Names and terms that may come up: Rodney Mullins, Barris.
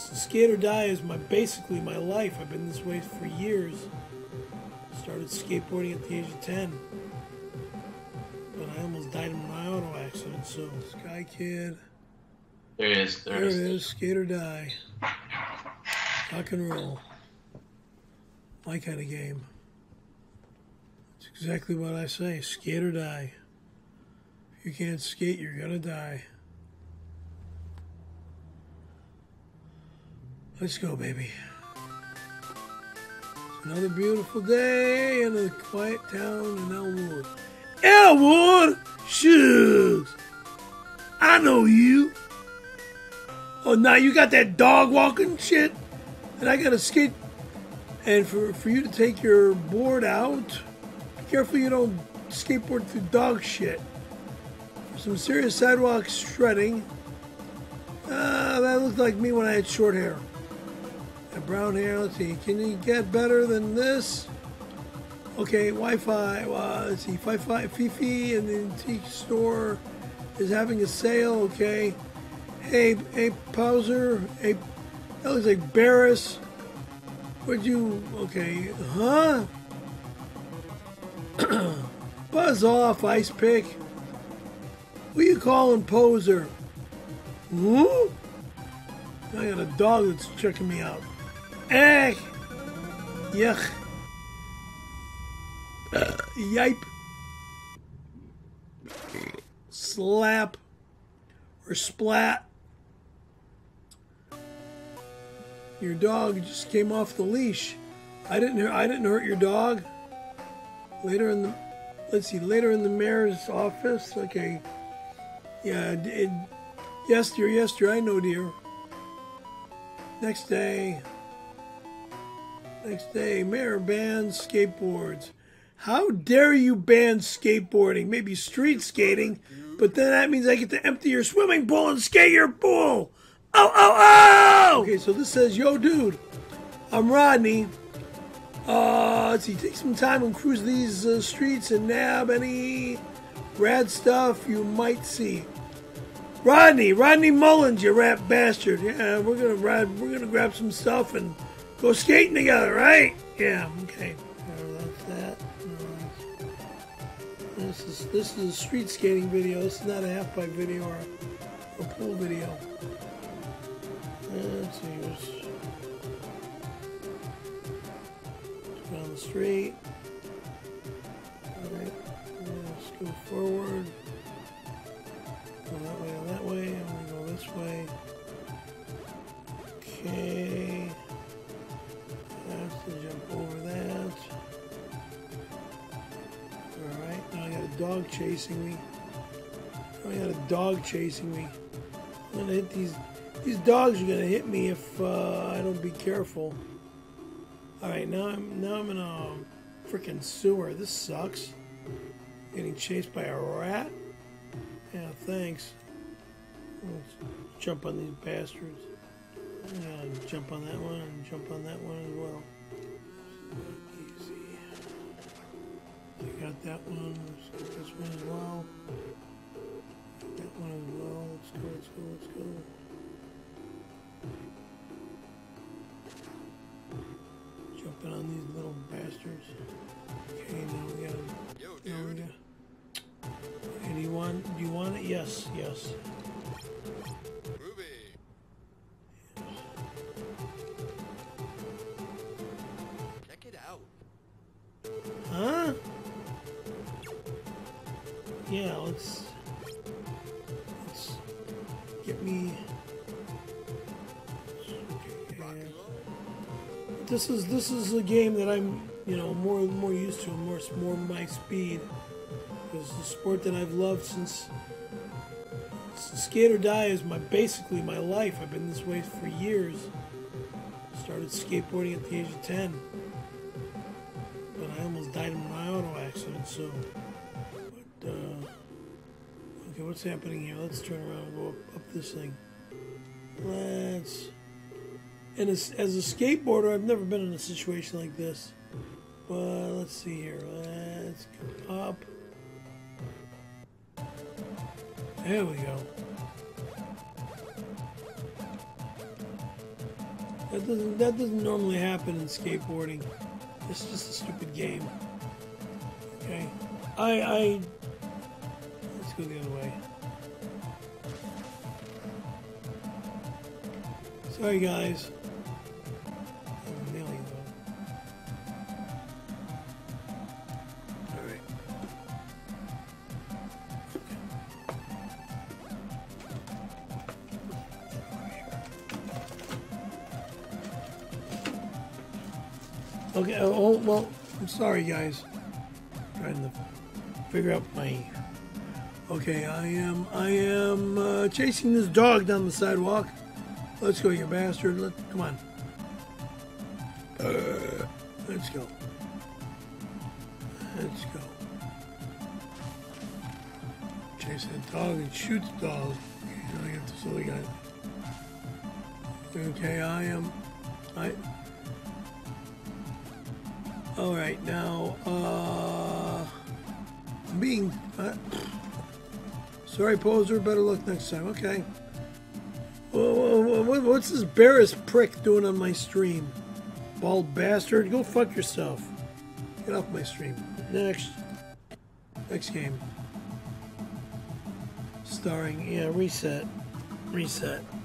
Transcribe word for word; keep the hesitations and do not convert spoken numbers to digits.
Skate or die is my basically my life. I've been this way for years. Started skateboarding at the age of ten, but I almost died in my auto accident. So Sky Kid, there it is, there, there it is. Skate or die, rock and roll, my kind of game. It's exactly what I say. Skate or die. If you can't skate, you're gonna die. Let's go, baby. It's another beautiful day in a quiet town in Elwood. Elwood! Shucks! I know you. Oh, now you got that dog walking shit, and I got to skate. And for, for you to take your board out, be careful you don't skateboard through dog shit. For some serious sidewalk shredding. Uh, that looked like me when I had short hair. And brown hair, let's see, can you get better than this? Okay, Wi-Fi, well, let's see, Fi-Fi, Fifi and the antique store is having a sale, okay. Hey, hey, Pauser, hey, that looks like Barris. Where'd you, okay, huh? Buzz off, Ice Pick. Who you calling Poser? Whoop! I got a dog that's checking me out. Eh! Yuck. Uh, yipe. Slap. Or splat. Your dog just came off the leash. I didn't I didn't hurt your dog. Later in the let's see, later in the mayor's office. Okay. Yeah, it, it yes dear, yes dear, I know dear. Next day. Next day, mayor bans skateboards. How dare you ban skateboarding? Maybe street skating, but then that means I get to empty your swimming pool and skate your pool. Oh, oh, oh! Okay, so this says, yo, dude, I'm Rodney. Uh, let's see, take some time and cruise these uh, streets and nab any rad stuff you might see. Rodney, Rodney Mullins, you rat bastard. Yeah, we're gonna ride. We're gonna grab some stuff and go skating together, right? Yeah, okay. This is this is a street skating video. This is not a half pipe video or a, a pool video. Let's see what's down the street. All right, let's go forward. Go that way, and that way, and we go this way. Okay, I have to jump over that. All right, now I got a dog chasing me. Now I got a dog chasing me. I'm gonna hit these. These dogs are gonna hit me if uh, I don't be careful. All right, now I'm now I'm in a freaking sewer. This sucks. Getting chased by a rat. Yeah, thanks. Let's jump on these bastards. Yeah, jump on that one and jump on that one as well. Easy. I got that one. Let's get this one as well. Got that one as well. Let's go, let's go, let's go. Jumping on these little bastards. Okay, now we got them. Yo, now we got Do you want? Do you want it? Yes, yes. Ruby. Check it out. Huh? Yeah, let's let's get me. Okay. This is this is a game that I'm you know more more used to, more more my speed. It's a sport that I've loved since, since skate or die is my basically my life. I've been this way for years. Started skateboarding at the age of ten, but I almost died in my auto accident. So, but, uh, okay, what's happening here? Let's turn around and go up, up this thing. Let's. And as, as a skateboarder, I've never been in a situation like this. But let's see here. Let's go up. There we go. That doesn't, that doesn't normally happen in skateboarding. It's just a stupid game. Okay. I, I... Let's go the other way. Sorry, guys. I'll nail you, though. All right. Okay, oh, well, I'm sorry, guys. I'm trying to figure out my... Okay, I am, I am uh, chasing this dog down the sidewalk. Let's go, you bastard. Let, come on. Uh, let's go. Let's go. Chase that dog and shoot the dog. Okay, I got the silly guy. Okay, I am... I... All right, now, uh, I'm being, uh, sorry, poser, better luck next time. Okay. Whoa, whoa, whoa, what's this Barris prick doing on my stream? Bald bastard, go fuck yourself. Get off my stream. Next. Next game. Starring, yeah, reset. Reset.